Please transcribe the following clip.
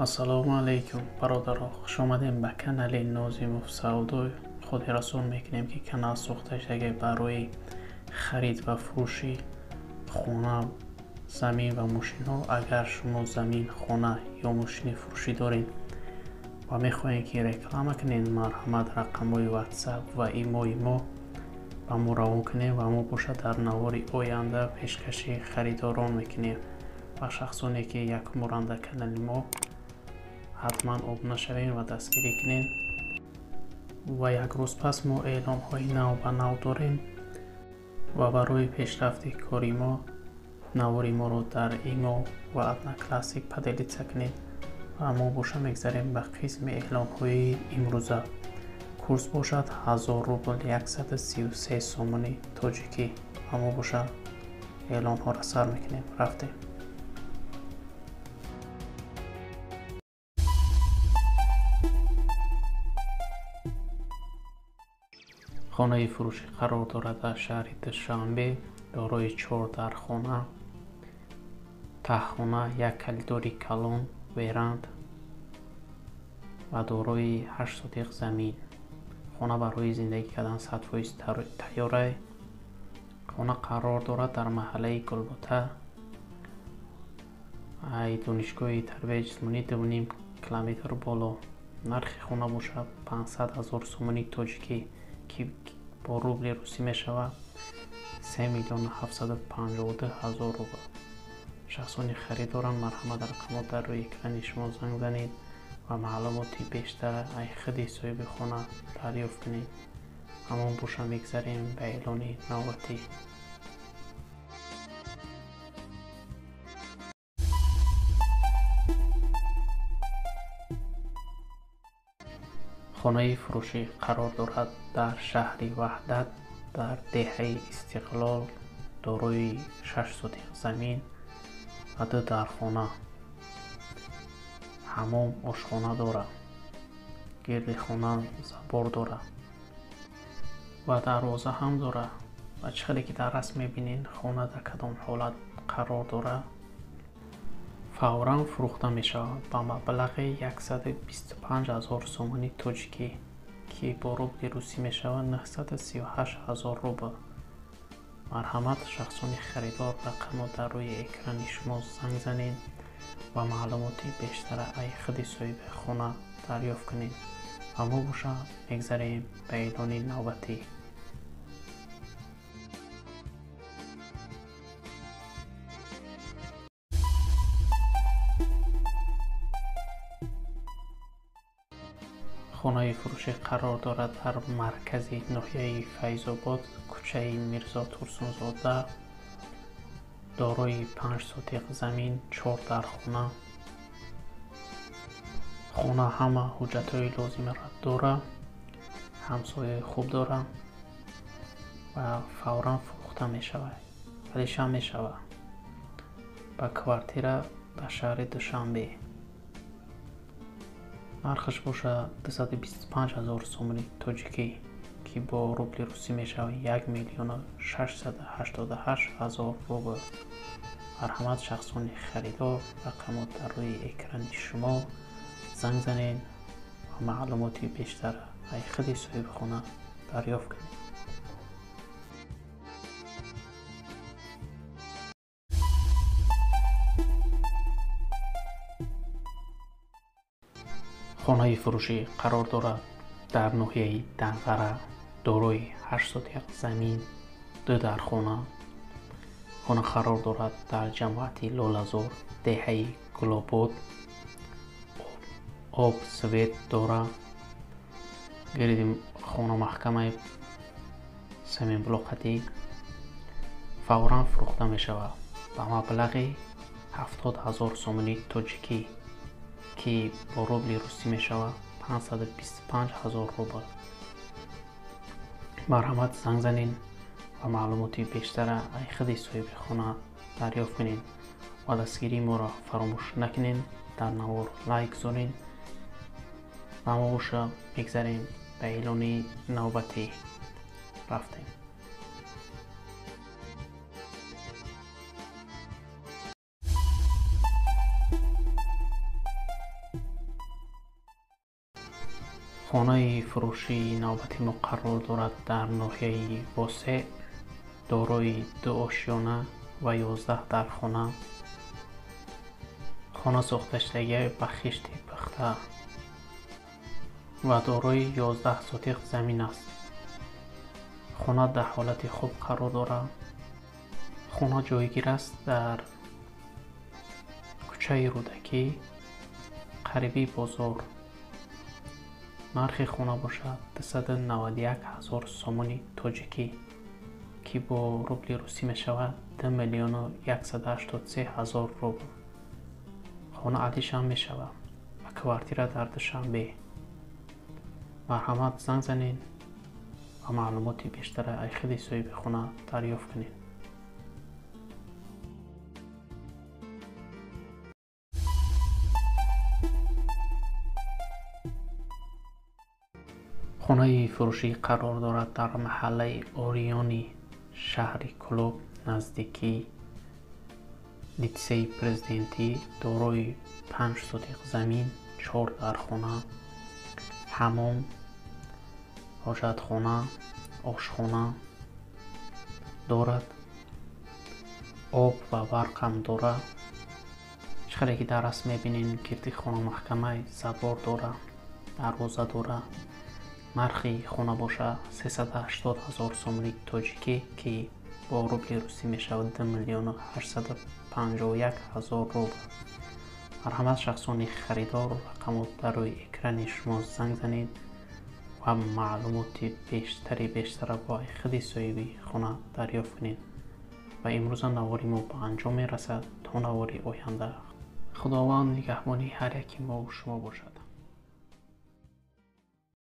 السلام علیکم برادرها، خوش آمدیم به کانال نازیموف سودا. خود رسول میکنیم که کانال سوختش اگه برای خرید و فروش خونه، زمین و ماشین ها. اگر شما زمین، خونه یا ماشین فروشی دارین و میخواین که رکلام کنین، مرحمت رقم های واتساپ و ایموی ما و ما روان کنیم و ما باشه در نوار آینده پیشکشی خریداران میکنیم و شخصانی که یک مرانده کانال ما حتما ابنا شوین و دستگیری کنین. و یک روز پس ما اعلام های نو به نو داریم و برای پیشرفت کاری ما نواری ما رو در ایمو و ادنا کلاسیک پدلید سکنید و ما باشه میگذاریم به قسم اعلام های امروزه. کورس باشد 1000 روبل 133 سومونی تاجیکی. ما باشه اعلام ها را سر میکنیم. رفتیم. خانه فروشی قرار دارد در شهر دوشنبه، دارای 4 در خانه، تهخانه، 1 کلیداری کلان، ویراند و دارای 8 سطح زمین. خانه برای زندگی کردن 100% تیاره. خانه قرار دارد در محله گلبوته. دانشگاه تربیت جسمانی 2.5 کیلومتر بالا. نرخ خانه باشد 500,000 سومونی تاجیکی که با روبل روسی می شود 3,752,000 روبل. شخصانی خریداران مرحمت رقم در روی اکران شما زنگ زنید و معلوماتی بیشتر ای خودی صاحب خانه دریافت کنید. همان باشم میگذاریم به اعلان نوبتی. خانه فروشی قرار دارد در شهر وحدت در دهه استقلال، دارای 6 سطح زمین و 2 در خانه، حمام، آشخانه دارد، گرد خانه زبر دارد و دروازه هم دارد. و چقدر که در رسم میبینین خانه در کدام حالت قرار دارد، فوراً فروخته می شود با مبلغ 125,000 سومونی تاجیکی که با روبل روسی می شود 938,000 روبل. مرحمت شخصان خریدار رقم در روی اکران شما زنگ زنید و معلوماتی بیشتر ای خود صاحب خانه دریافت کنید. اما باشد میگذاریم به اعلان نوبتی. خانه فروشی قرار دارد در مرکز ناحیه فایزوباد، کوچه میرزا تورسون‌زاده، دارای 5 سطح زمین، 4 در خانه. خانه همه حجتهای لازم را دارد، همسایه خوب دارد و فوراً فروخته می شود. پادشاه می شود با کوارتیرا در شهر دوشنبه. نرخش باشه 225,000 سومونی تاجیکی که با روبل روسی می شود 1,688,000 روبل. مرحمت شخصان خریدار رقم در روی اکران شما زنگ زنید و معلوماتی بیشتر ای خود صاحب خانه دریافت کنید. خانه فروشی قرار دارد در ناحیه دانغارا، دارای 8 سطح زمین، 2 در خانه. خانه قرار دارد در جماعت لولازور، دهه کӯлоб، آب سوید دارد. گرد خانه محکمه سمین بلوقتی، فوراً فروخته می شود به مبلغ 70,000 سومونی تاجیکی که با روبل روسی می شود 525,000 روبل. مرحمت زنگ زنین و معلوماتی بیشتر ای خود صاحب خانه دریافت کنین و دستگیری ما را فراموش نکنین. در نوار لایک زنین و ما باشه میگذاریم به اعلان نوبتی. رفتیم. خانه فروشی نوبتی مقرر دارد در ناحیه واسع، دارای 2 آشیانه و 11 درخانه. خانه ساخته شده به خشت پخته و دارای 11 سطح زمین است. خانه در حالت خوب قرار دارد. خانه جایگیر است در کوچه رودکی قریبی بازار. نرخ خانه باشد 291,000 سومونی تاجیکی که با روبل روسی می شود 2,183,000 روبل. خانه علیشان می شود و کвартира در دوشنبه. مرحمت زنگ زنین و معلوماتی بیشتر ای خودی صاحب خانه دریافت کنین. خانه فروشی قرار دارد در محله اوریانی شهر کӯлоб نزدیکی لیتسه پرزیدنتی، دارای 5 سطح زمین، 4 درخانه، حمام، حاجتخانه، آشخانه دارد. آب و برق هم دارد. چهره که در رسم میبینین گردی خانه محکمه زبار دارد، دروازه دارد. نرخی خانه باشه 380,000 سومونی تاجیکی که با روبل روسی می شود 2,851,000 روبل. مرحمت شخصان خریدار، رقمات در روی اکران شما زنگ زنید و معلومات بیشتر با خود صاحب خانه دریافت کنید. و امروز نواری ما به انجام می رسد تا نواری آینده. خداوند نگهبانی هر یک ما و شما باشد.